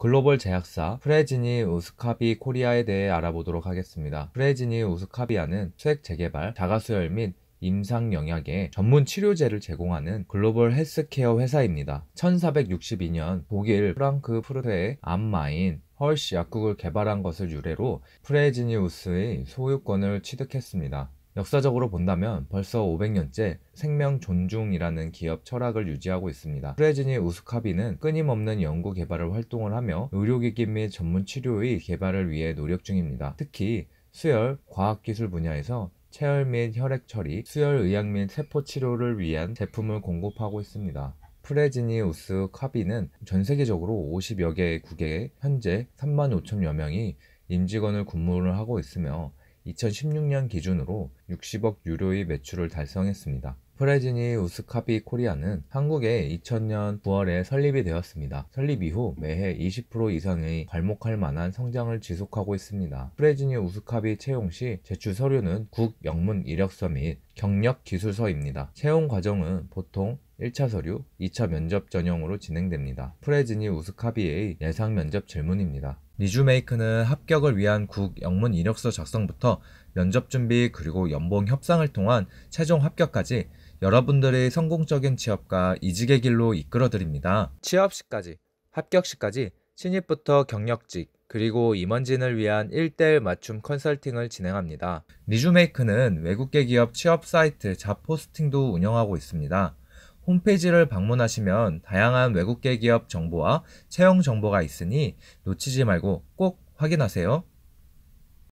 글로벌 제약사 프레지니우스 카비 코리아에 대해 알아보도록 하겠습니다. 프레지니우스 카비아는 수액 재개발, 자가수혈 및 임상영약의 전문 치료제를 제공하는 글로벌 헬스케어 회사입니다. 1462년 독일 프랑크 푸르트의 암마인 헐시 약국을 개발한 것을 유래로 프레지니우스의 소유권을 취득했습니다. 역사적으로 본다면 벌써 500년째 생명 존중이라는 기업 철학을 유지하고 있습니다. 프레지니우스 카비는 끊임없는 연구 개발을 활동을 하며 의료기기 및 전문 치료의 개발을 위해 노력 중입니다. 특히 수혈, 과학기술 분야에서 체열 및 혈액 처리, 수혈의학 및 세포 치료를 위한 제품을 공급하고 있습니다. 프레지니우스 카비는 전 세계적으로 50여 개 국에 현재 35,000여 명이 임직원을 근무를 하고 있으며 2016년 기준으로 60억 유로의 매출을 달성했습니다. 프레지니우스 카비 코리아는 한국에 2000년 9월에 설립이 되었습니다. 설립 이후 매해 20% 이상의 괄목할 만한 성장을 지속하고 있습니다. 프레지니우스 카비 채용 시 제출 서류는 국 영문 이력서 및 경력 기술서입니다. 채용 과정은 보통 1차 서류, 2차 면접 전형으로 진행됩니다. 프레지니우스 카비의 예상 면접 질문입니다. 리주메이크는 합격을 위한 국 영문 이력서 작성부터 면접 준비 그리고 연봉 협상을 통한 최종 합격까지 여러분들의 성공적인 취업과 이직의 길로 이끌어드립니다. 취업 시까지, 합격 시까지 신입부터 경력직, 그리고 임원진을 위한 1:1 맞춤 컨설팅을 진행합니다. 리주메이크는 외국계 기업 취업 사이트 잡포스팅도 운영하고 있습니다. 홈페이지를 방문하시면 다양한 외국계 기업 정보와 채용 정보가 있으니 놓치지 말고 꼭 확인하세요.